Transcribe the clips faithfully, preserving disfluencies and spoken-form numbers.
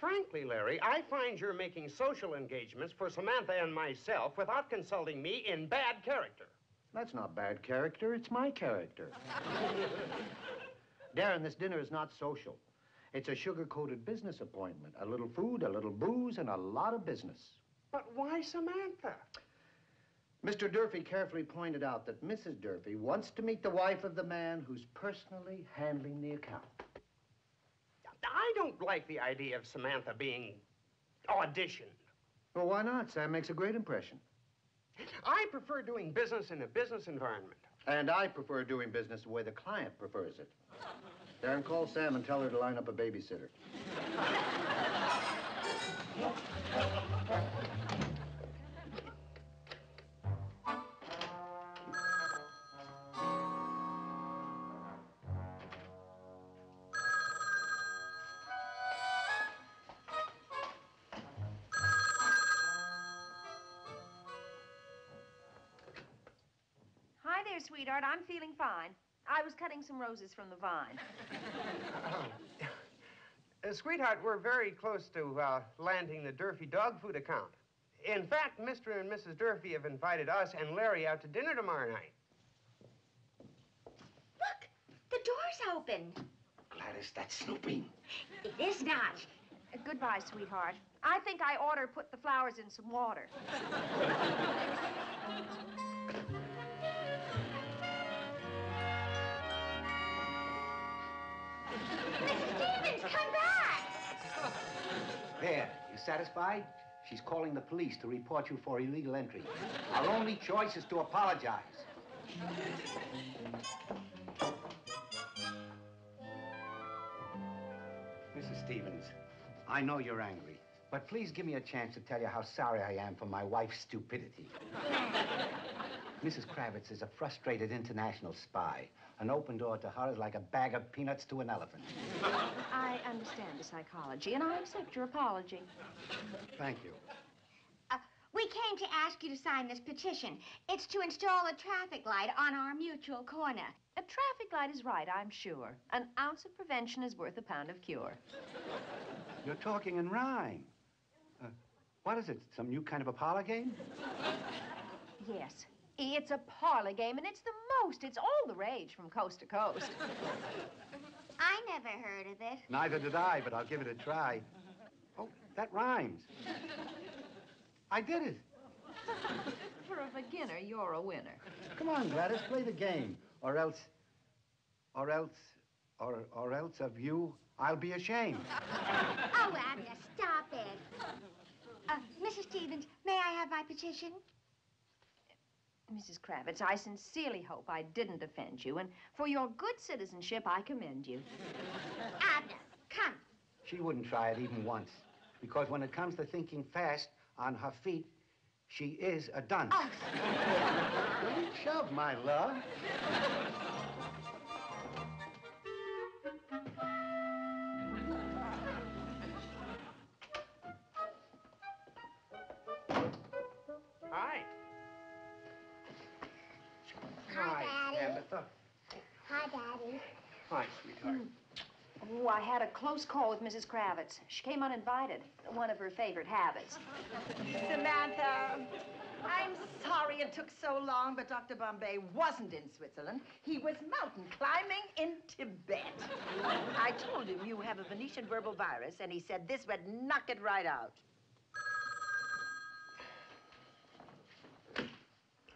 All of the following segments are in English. frankly, Larry, I find you're making social engagements for Samantha and myself without consulting me in bad character. That's not bad character. It's my character. Darrin, this dinner is not social. It's a sugar-coated business appointment. A little food, a little booze, and a lot of business. But why Samantha? Mister Durfee carefully pointed out that Missus Durfee wants to meet the wife of the man who's personally handling the account. I don't like the idea of Samantha being auditioned. Well, why not? Sam makes a great impression. I prefer doing business in a business environment. And I prefer doing business the way the client prefers it. Darrin, call Sam and tell her to line up a babysitter. Hi there, sweetheart. I'm feeling fine. I was cutting some roses from the vine. Uh, uh, sweetheart, we're very close to uh, landing the Durfee dog food account. In fact, Mister and Missus Durfee have invited us and Larry out to dinner tomorrow night. Look, the door's open. Gladys, that's snooping. It is not. Uh, goodbye, sweetheart. I think I ought to put the flowers in some water. Come back! There, you satisfied? She's calling the police to report you for illegal entry. Our only choice is to apologize. Missus Stevens, I know you're angry, but please give me a chance to tell you how sorry I am for my wife's stupidity. Missus Kravitz is a frustrated international spy. An open door to her is like a bag of peanuts to an elephant. I understand the psychology, and I accept your apology. Thank you. Uh, we came to ask you to sign this petition. It's to install a traffic light on our mutual corner. A traffic light is right, I'm sure. An ounce of prevention is worth a pound of cure. You're talking in rhyme. Uh, what is it, some new kind of a parlor game? Yes. It's a parlor game, and it's the most. It's all the rage from coast to coast. I never heard of it. Neither did I, but I'll give it a try. Oh, that rhymes. I did it. For a beginner, you're a winner. Come on, Gladys, play the game. Or else, or else, or, or else of you, I'll be ashamed. Oh, Abner, stop it. Uh, Missus Stevens, may I have my petition? Missus Kravitz, I sincerely hope I didn't offend you, and for your good citizenship, I commend you. Abner, come. She wouldn't try it even once, because when it comes to thinking fast on her feet, she is a dunce. Oh. Don't shove, my love. Hi. Hi, Samantha. Hi, Daddy. Hi, sweetheart. Oh, I had a close call with Missus Kravitz. She came uninvited. One of her favorite habits. Samantha, I'm sorry it took so long, but Doctor Bombay wasn't in Switzerland. He was mountain climbing in Tibet. I told him you have a Venetian verbal virus, and he said this would knock it right out.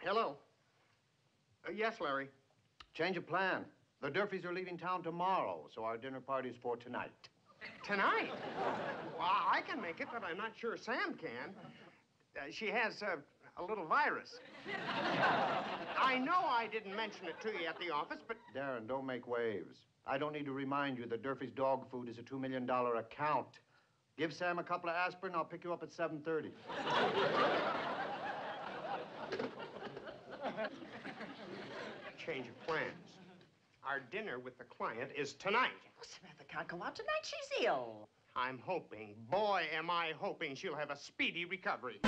Hello. Uh, yes, Larry. Change of plan. The Durfees are leaving town tomorrow, so our dinner party's for tonight. Tonight? Well, I can make it, but I'm not sure Sam can. Uh, she has uh, a little virus. I know I didn't mention it to you at the office, but... Darrin, don't make waves. I don't need to remind you that Durfee's dog food is a two million dollar account. Give Sam a couple of aspirin, I'll pick you up at seven thirty. Change of plans. Our dinner with the client is tonight. Oh, Samantha can't go out tonight. She's ill. I'm hoping, boy, am I hoping she'll have a speedy recovery.